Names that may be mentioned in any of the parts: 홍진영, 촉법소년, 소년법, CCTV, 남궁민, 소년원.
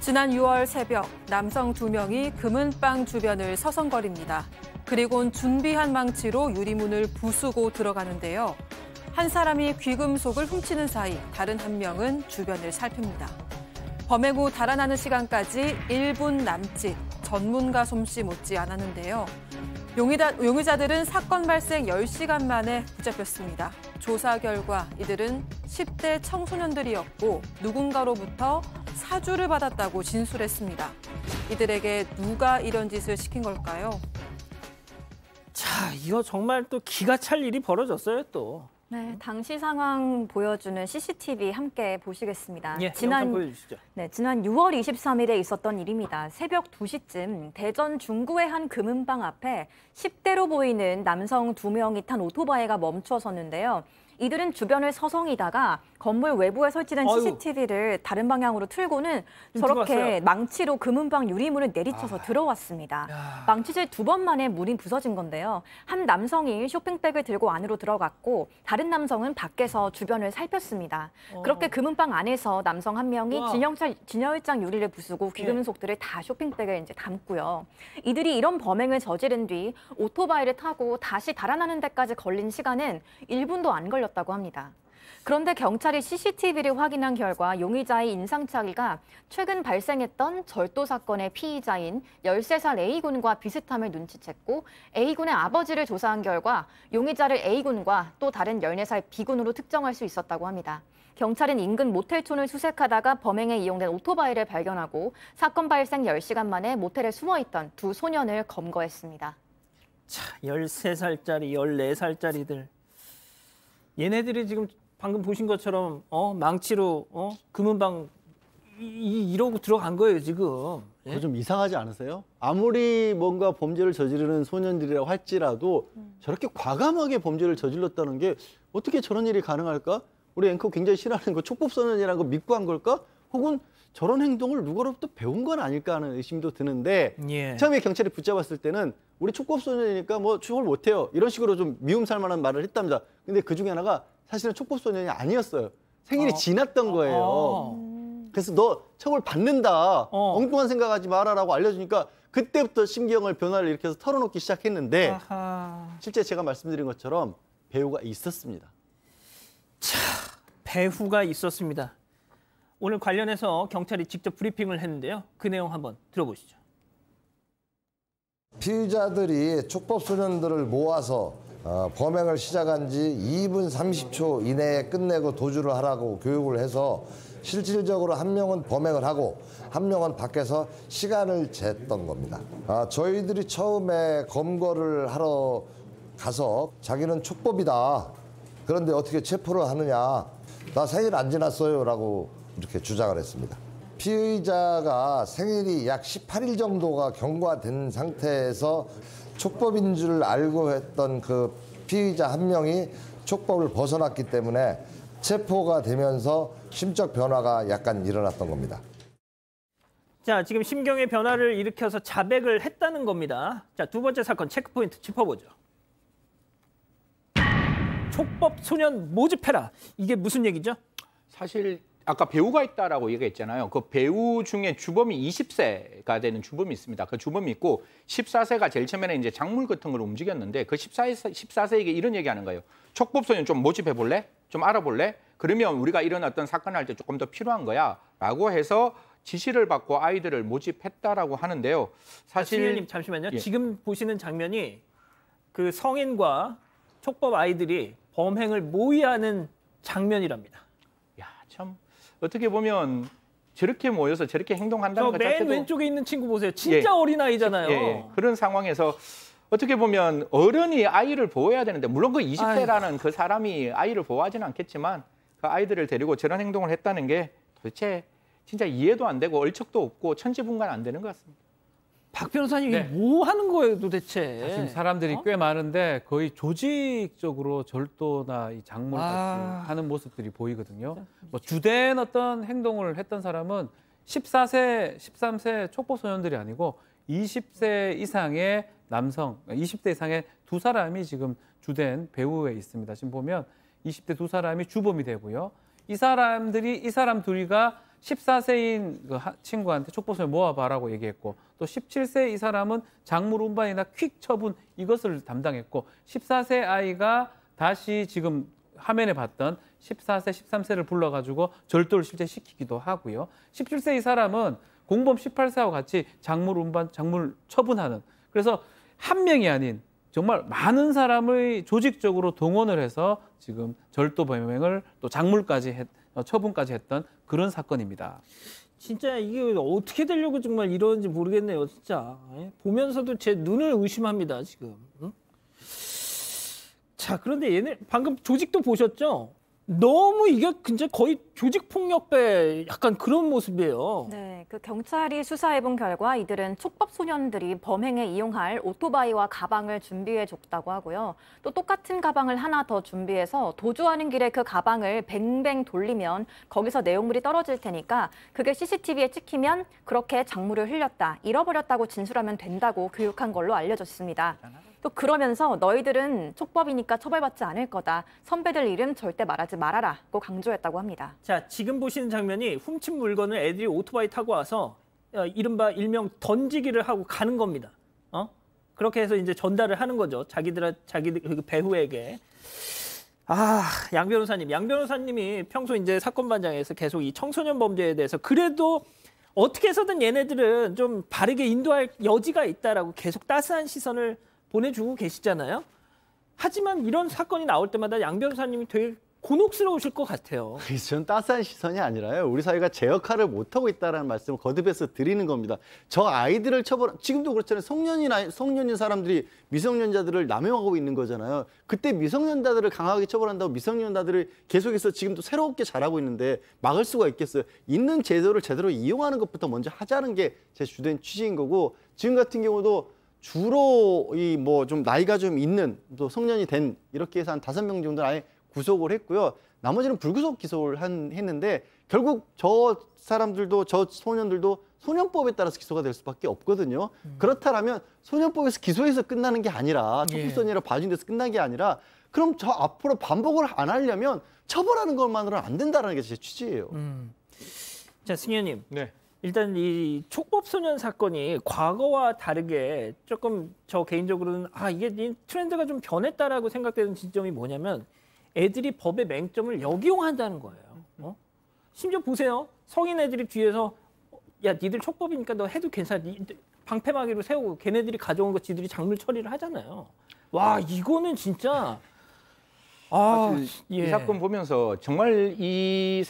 지난 6월 새벽 남성 2명이 금은방 주변을 서성거립니다. 그리곤 준비한 망치로 유리문을 부수고 들어가는데요. 한 사람이 귀금속을 훔치는 사이 다른 한 명은 주변을 살핍니다. 범행 후 달아나는 시간까지 1분 남짓, 전문가 솜씨 못지 않았는데요. 용의자들은 사건 발생 10시간 만에 붙잡혔습니다. 조사 결과 이들은 10대 청소년들이었고 누군가로부터 사주를 받았다고 진술했습니다. 이들에게 누가 이런 짓을 시킨 걸까요? 자, 이거 정말 또 기가 찰 일이 벌어졌어요, 또. 네, 당시 상황 보여주는 CCTV 함께 보시겠습니다. 예, 영상 보여주시죠. 지난 6월 23일에 있었던 일입니다. 새벽 2시쯤 대전 중구의 한 금은방 앞에 10대로 보이는 남성 2명이 탄 오토바이가 멈춰 섰는데요. 이들은 주변을 서성이다가 건물 외부에 설치된 CCTV를 다른 방향으로 틀고는 저렇게 들어왔어요. 망치로 금은방 유리문을 내리쳐서 들어왔습니다. 야. 망치질 2번 만에 문이 부서진 건데요. 한 남성이 쇼핑백을 들고 안으로 들어갔고 다른 남성은 밖에서 주변을 살폈습니다. 그렇게 금은방 안에서 남성 1명이 진열장 유리를 부수고 귀금속들을 다 쇼핑백에 이제 담고요. 이들이 이런 범행을 저지른 뒤 오토바이를 타고 다시 달아나는 데까지 걸린 시간은 1분도 안 걸렸습니다. 다고 합니다. 그런데 경찰이 CCTV를 확인한 결과 용의자의 인상착의가 최근 발생했던 절도 사건의 피의자인 13살 A군과 비슷함을 눈치챘고 A군의 아버지를 조사한 결과 용의자를 A군과 또 다른 14살 B군으로 특정할 수 있었다고 합니다. 경찰은 인근 모텔촌을 수색하다가 범행에 이용된 오토바이를 발견하고 사건 발생 10시간 만에 모텔에 숨어있던 2 소년을 검거했습니다. 자, 13살짜리, 14살짜리들. 얘네들이 지금 방금 보신 것처럼 망치로 금은방 이러고 들어간 거예요 지금. 예? 좀 이상하지 않으세요? 아무리 뭔가 범죄를 저지르는 소년들이라 할지라도 저렇게 과감하게 범죄를 저질렀다는 게 어떻게 저런 일이 가능할까? 우리 앵커 굉장히 싫어하는 거 촉법소년이라는 거 믿고 한 걸까? 혹은 저런 행동을 누구로부터 배운 건 아닐까 하는 의심도 드는데 처음에 경찰이 붙잡았을 때는 우리 촉법소년이니까 뭐 추월 못해요. 이런 식으로 좀 미움살 만한 말을 했답니다. 근데 그중에 하나가 사실은 촉법소년이 아니었어요. 생일이 지났던 거예요. 그래서 너 처벌 받는다. 엉뚱한 생각하지 마라라고 알려주니까 그때부터 신경을 변화를 일으켜서 털어놓기 시작했는데 실제 제가 말씀드린 것처럼 배우가 있었습니다. 자, 배우가 있었습니다. 오늘 관련해서 경찰이 직접 브리핑을 했는데요. 그 내용 한번 들어보시죠. 피의자들이 촉법소년들을 모아서 범행을 시작한 지 2분 30초 이내에 끝내고 도주를 하라고 교육을 해서 실질적으로 1명은 범행을 하고 1명은 밖에서 시간을 쟀던 겁니다. 저희들이 처음에 검거를 하러 가서 자기는 촉법이다. 그런데 어떻게 체포를 하느냐. 나 생일 안 지났어요 라고 이렇게 주장을 했습니다. 피의자가 생일이 약 18일 정도가 경과된 상태에서 촉법인 줄 알고 했던 그 피의자 1명이 촉법을 벗어났기 때문에 체포가 되면서 심적 변화가 약간 일어났던 겁니다. 자, 지금 심경의 변화를 일으켜서 자백을 했다는 겁니다. 자, 2번째 사건 체크포인트 짚어보죠. 촉법 소년 모집해라. 이게 무슨 얘기죠? 사실 아까 배우가 있다라고 얘기했잖아요. 그 배우 중에 주범이 20세가 되는 주범이 있습니다. 그 주범이 있고 14세가 제일 처음에 이제 작물 같은 걸 움직였는데 그 14세에게 이런 얘기하는 거예요. 촉법소년 좀 모집해 볼래? 좀 알아볼래? 그러면 우리가 이런 어떤 사건을 할 때 조금 더 필요한 거야라고 해서 지시를 받고 아이들을 모집했다라고 하는데요. 사실 시인님 잠시만요. 지금 보시는 장면이 그 성인과 촉법 아이들이 범행을 모의하는 장면이랍니다. 야, 참. 어떻게 보면 저렇게 모여서 저렇게 행동한다는 것 자체도 맨 왼쪽에 있는 친구 보세요. 진짜 어린아이잖아요. 그런 상황에서 어떻게 보면 어른이 아이를 보호해야 되는데 물론 그 20세라는 그 사람이 아이를 보호하지는 않겠지만 그 아이들을 데리고 저런 행동을 했다는 게 도대체 진짜 이해도 안 되고 얼척도 없고 천지분간 안 되는 것 같습니다. 박 변호사님 이게 뭐 하는 거예요 도대체. 지금 사람들이 꽤 많은데 거의 조직적으로 절도나 이 작물 하는 모습들이 보이거든요. 뭐 주된 어떤 행동을 했던 사람은 14세, 13세 촉법소년들이 아니고 20세 이상의 남성, 20대 이상의 2 사람이 지금 주된 배후에 있습니다. 지금 보면 20대 2 사람이 주범이 되고요. 이 사람들이 이 사람 둘이가 14세인 그 친구한테 촉보소에 모아봐라고 얘기했고, 또 17세 이 사람은 작물 운반이나 퀵 처분 이것을 담당했고, 14세 아이가 다시 지금 화면에 봤던 14세, 13세를 불러가지고 절도를 실제 시키기도 하고요. 17세 이 사람은 공범 18세와 같이 작물 운반, 작물 처분하는, 그래서 한 명이 아닌 정말 많은 사람을 조직적으로 동원을 해서 지금 절도 범행을 또 작물까지 처분까지 했던 그런 사건입니다. 진짜 이게 어떻게 되려고 정말 이러는지 모르겠네요, 진짜. 보면서도 제 눈을 의심합니다, 지금. 응? 자, 그런데 얘네 방금 조직도 보셨죠? 너무 이게 진짜 거의 조직폭력배 약간 그런 모습이에요. 네, 그 경찰이 수사해본 결과 이들은 촉법소년들이 범행에 이용할 오토바이와 가방을 준비해줬다고 하고요. 또 똑같은 가방을 하나 더 준비해서 도주하는 길에 그 가방을 뱅뱅 돌리면 거기서 내용물이 떨어질 테니까 그게 CCTV에 찍히면 그렇게 작물을 흘렸다, 잃어버렸다고 진술하면 된다고 교육한 걸로 알려졌습니다. 또 그러면서 너희들은 촉법이니까 처벌받지 않을 거다, 선배들 이름 절대 말하지 말아라고 강조했다고 합니다. 자, 지금 보시는 장면이 훔친 물건을 애들이 오토바이 타고 와서 이른바 일명 던지기를 하고 가는 겁니다. 그렇게 해서 이제 전달을 하는 거죠, 자기들 배후에게. 아, 양 변호사님이 평소 이제 사건 반장에서 계속 이 청소년 범죄에 대해서 그래도 어떻게 해서든 얘네들은 좀 바르게 인도할 여지가 있다라고 계속 따스한 시선을 보내주고 계시잖아요. 하지만 이런 사건이 나올 때마다 양 변호사님이 되게 곤혹스러우실 것 같아요. 저는 따스한 시선이 아니라요, 우리 사회가 제 역할을 못하고 있다는 말씀을 거듭해서 드리는 겁니다. 저 아이들을 지금도 그렇잖아요. 성년인 사람들이 미성년자들을 남용하고 있는 거잖아요. 그때 미성년자들을 강하게 처벌한다고 미성년자들을 계속해서 지금도 새롭게 자라고 있는데 막을 수가 있겠어요? 있는 제도를 제대로 이용하는 것부터 먼저 하자는 게 제 주된 취지인 거고, 지금 같은 경우도 주로 이 뭐 좀 나이가 좀 있는 또 성년이 된 이렇게 해서 한 5명 정도는 아예 구속을 했고요. 나머지는 불구속 기소를 했는데 결국 저 사람들도 저 소년들도 소년법에 따라서 기소가 될 수밖에 없거든요. 그렇다라면 소년법에서 기소해서 끝나는 게 아니라, 촉법소년이라 봐준 데서 끝난 게 아니라, 그럼 저 앞으로 반복을 안 하려면 처벌하는 것만으로는 안 된다는 게 제 취지예요. 자, 승현님. 네. 일단 이 촉법소년 사건이 과거와 다르게 조금 저 개인적으로는 이게 트렌드가 좀 변했다라고 생각되는 지점이 뭐냐면 애들이 법의 맹점을 역이용한다는 거예요. 심지어 보세요. 성인 애들이 뒤에서 야, 니들 촉법이니까 너 해도 괜찮아. 방패막이로 세우고 걔네들이 가져온 거 지들이 작물 처리를 하잖아요. 와, 이거는 진짜... 이 사건 보면서 정말 이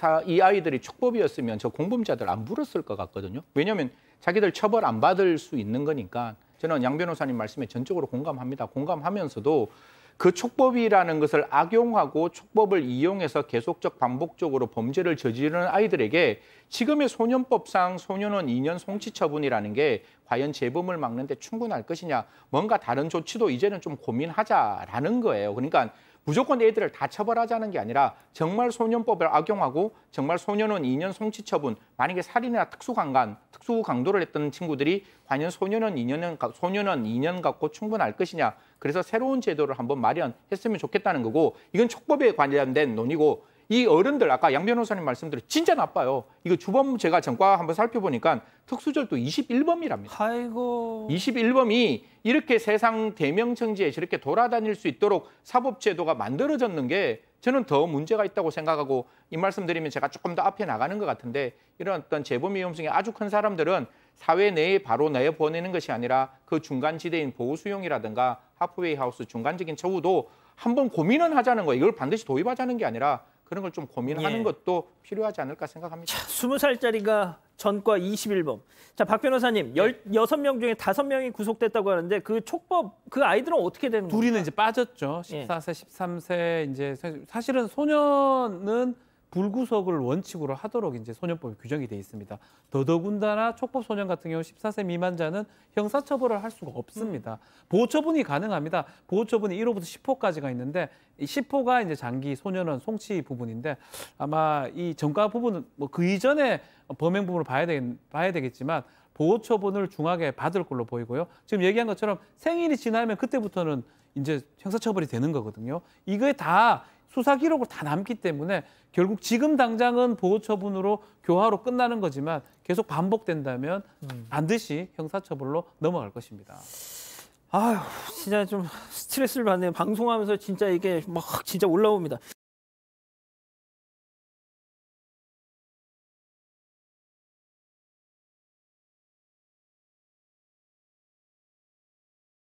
아이들이 촉법이었으면 저 공범자들 안 불었을 것 같거든요. 왜냐하면 자기들 처벌 안 받을 수 있는 거니까. 저는 양 변호사님 말씀에 전적으로 공감합니다. 공감하면서도 그 촉법이라는 것을 악용하고 촉법을 이용해서 계속적 반복적으로 범죄를 저지르는 아이들에게 지금의 소년법상 소년원 2년 송치 처분이라는 게 과연 재범을 막는 데 충분할 것이냐, 뭔가 다른 조치도 이제는 좀 고민하자라는 거예요. 그러니까 무조건 애들을 다 처벌하자는 게 아니라 정말 소년법을 악용하고 정말 소년원 2년 송치 처분, 만약에 살인이나 특수 강도를 했던 친구들이 과연 소년원 2년 갖고 충분할 것이냐, 그래서 새로운 제도를 한번 마련했으면 좋겠다는 거고, 이건 촉법에 관련된 논의고, 이 어른들 아까 양 변호사님 말씀대로 진짜 나빠요. 이거 주범 제가 전과 한번 살펴보니까 특수절도 21범이랍니다. 아이고. 21범이 이렇게 세상 대명청지에 저렇게 돌아다닐 수 있도록 사법제도가 만들어졌는 게 저는 더 문제가 있다고 생각하고, 이 말씀드리면 제가 조금 더 앞에 나가는 것 같은데, 이런 어떤 재범 위험성이 아주 큰 사람들은 사회 내에 바로 내보내는 것이 아니라 그 중간지대인 보호수용이라든가 하프웨이 하우스 중간적인 처우도 한번 고민은 하자는 거예요. 이걸 반드시 도입하자는 게 아니라 그런 걸 좀 고민하는 것도 필요하지 않을까 생각합니다. 자, 20살짜리가 전과 21범. 자, 박 변호사님, 16명 중에 5명이 구속됐다고 하는데 그 촉법, 그 아이들은 어떻게 되는 거예요? 둘이는 이제 빠졌죠. 14세, 13세. 이제 사실은 소년은 불구속을 원칙으로 하도록 이제 소년법이 규정이 돼 있습니다. 더더군다나 촉법 소년 같은 경우 14세 미만자는 형사 처벌을 할 수가 없습니다. 보호 처분이 가능합니다. 보호 처분이 1호부터 10호까지가 있는데, 10호가 이제 장기 소년원 송치 부분인데, 아마 이 전과 부분은 뭐 그 이전에 범행 부분을 봐야 되겠지만 보호 처분을 중하게 받을 걸로 보이고요. 지금 얘기한 것처럼 생일이 지나면 그때부터는 이제 형사 처벌이 되는 거거든요. 이게 다 수사 기록으로 다 남기 때문에 결국 지금 당장은 보호 처분으로 교화로 끝나는 거지만 계속 반복된다면 반드시 형사처벌로 넘어갈 것입니다. 아휴, 진짜 좀 스트레스를 받네요. 방송하면서 진짜 이게 막 진짜 올라옵니다.